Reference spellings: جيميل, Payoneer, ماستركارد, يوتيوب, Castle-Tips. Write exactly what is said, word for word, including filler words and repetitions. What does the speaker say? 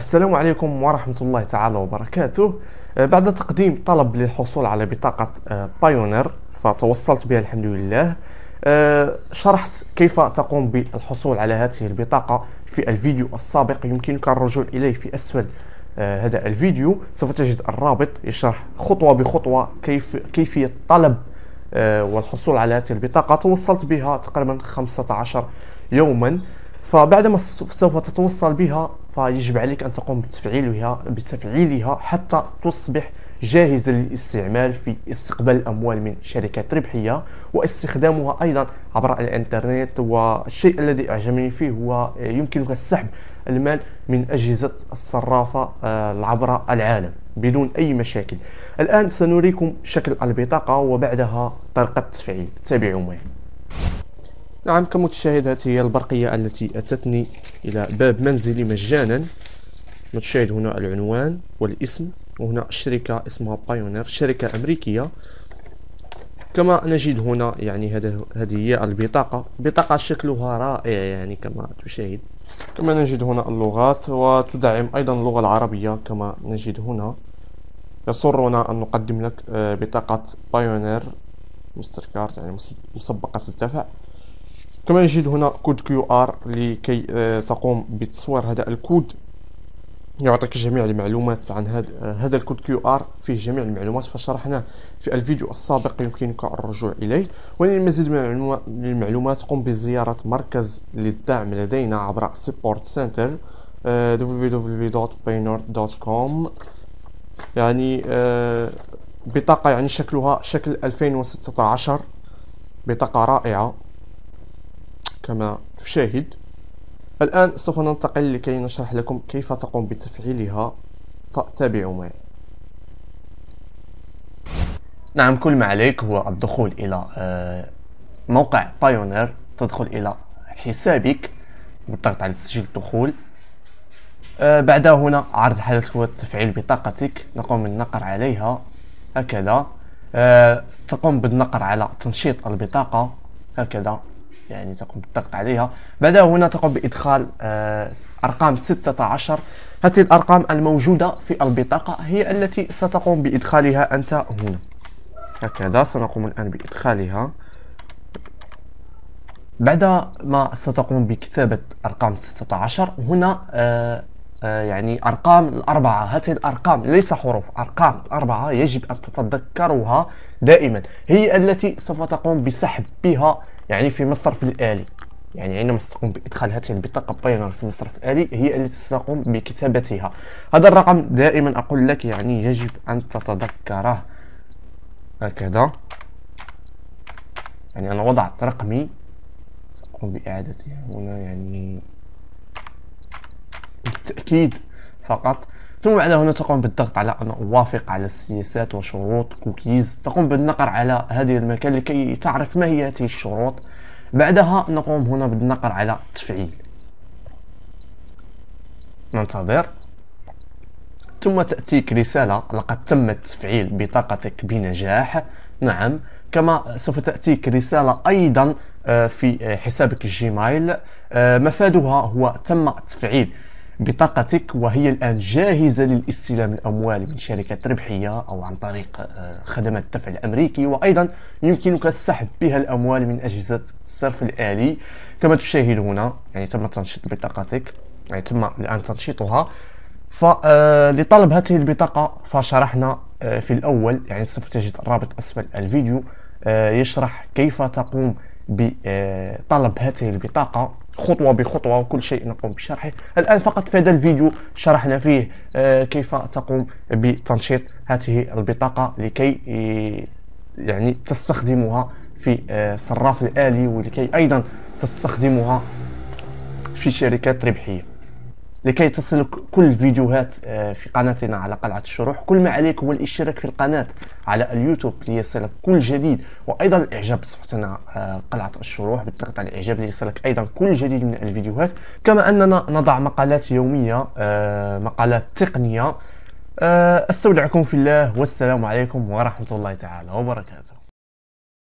السلام عليكم ورحمة الله تعالى وبركاته. بعد تقديم طلب للحصول على بطاقة بايونير فتوصلت بها الحمد لله. شرحت كيف تقوم بالحصول على هذه البطاقة في الفيديو السابق، يمكنك الرجوع إليه في أسفل هذا الفيديو، سوف تجد الرابط يشرح خطوة بخطوة كيف كيفية طلب والحصول على هذه البطاقة. توصلت بها تقريبا خمسة عشر يوما، فبعدما سوف تتوصل بها فيجب عليك أن تقوم بتفعيلها بتفعيلها حتى تصبح جاهزة للاستعمال في استقبال الأموال من شركات ربحية واستخدامها أيضا عبر الإنترنت. والشيء الذي أعجبني فيه هو يمكنك سحب المال من أجهزة الصرافة عبر العالم بدون أي مشاكل. الآن سنريكم شكل البطاقة وبعدها طريقة التفعيل، تابعوا معي. نعم، كمتشاهد هذه هي البرقية التي أتتني إلى باب منزلي مجانا. نتشاهد هنا العنوان والاسم، وهنا شركة اسمها بايونير، شركة أمريكية. كما نجد هنا يعني هذه هي البطاقة، بطاقة شكلها رائع يعني كما تشاهد. كما نجد هنا اللغات، وتدعم أيضا اللغة العربية كما نجد هنا. يسرنا أن نقدم لك بطاقة بايونير ماستركارد يعني مسبقة الدفع. كما نجد هنا كود كيو ار لكي تقوم بتصوير هذا الكود، يعطيك جميع المعلومات عن هذا هذا الكود كيو ار، فيه جميع المعلومات فشرحناه في الفيديو السابق، يمكنك الرجوع اليه. وللمزيد من المعلومات قم بزياره مركز للدعم لدينا عبر سبورت سنتر دبليو دبليو دبليو دوت بايونير دوت كوم. يعني بطاقه يعني شكلها شكل ألفين وستة عشر، بطاقه رائعه كما تشاهد. الآن سوف ننتقل لكي نشرح لكم كيف تقوم بتفعيلها، فتابعوا معي. نعم، كل ما عليك هو الدخول إلى موقع بايونير. تدخل إلى حسابك بالضغط على تسجيل الدخول. بعدها هنا عرض حالة تفعيل بطاقتك، نقوم بالنقر عليها هكذا. تقوم بالنقر على تنشيط البطاقة هكذا، يعني تقوم بالضغط عليها. بعدها هنا تقوم بإدخال أرقام ستة عشر. هذه الأرقام الموجودة في البطاقة هي التي ستقوم بإدخالها أنت هنا هكذا. سنقوم الآن بإدخالها. بعد ما ستقوم بكتابة أرقام ستة عشر هنا آه آه يعني أرقام الأربعة، هذه الأرقام ليس حروف، أرقام الأربعة يجب أن تتذكرها دائما، هي التي سوف تقوم بسحب بها يعني في مصرف الآلي. يعني عندما ستقوم بإدخال هذه البطاقة بايونير في المصرف الآلي هي التي ستقوم بكتابتها. هذا الرقم دائما أقول لك يعني يجب أن تتذكره هكذا. يعني أنا وضعت رقمي، سأقوم بإعادته هنا يعني بالتأكيد فقط. ثم بعد هنا تقوم بالضغط على أن أوافق على السياسات وشروط كوكيز. تقوم بالنقر على هذه المكان لكي تعرف ما هي هذه الشروط. بعدها نقوم هنا بالنقر على تفعيل، ننتظر، ثم تأتيك رسالة لقد تم تفعيل بطاقتك بنجاح. نعم، كما سوف تأتيك رسالة أيضا في حسابك الجيميل مفادها هو تم تفعيل بطاقتك وهي الآن جاهزة للاستلام الأموال من شركات ربحية أو عن طريق خدمات الدفع الأمريكي، وأيضا يمكنك السحب بها الأموال من أجهزة الصرف الآلي. كما تشاهد هنا يعني تم تنشيط بطاقتك، يعني تم الآن تنشيطها. فلطلب هذه البطاقة فشرحنا في الأول، يعني سوف تجد الرابط أسفل الفيديو يشرح كيف تقوم بطلب هذه البطاقة خطوة بخطوة، وكل شيء نقوم بشرحه. الآن فقط في هذا الفيديو شرحنا فيه كيف تقوم بتنشيط هذه البطاقة لكي يعني تستخدمها في صراف الآلي، ولكي أيضا تستخدمها في شركات ربحية. لكي تصلك كل فيديوهات في قناتنا على قلعة الشروح، كل ما عليك هو الاشتراك في القناة على اليوتيوب ليصلك كل جديد، وأيضا الإعجاب بصفحتنا قلعة الشروح بالضغط على الإعجاب ليصلك أيضا كل جديد من الفيديوهات. كما أننا نضع مقالات يومية، مقالات تقنية. أستودعكم في الله، والسلام عليكم ورحمة الله تعالى وبركاته.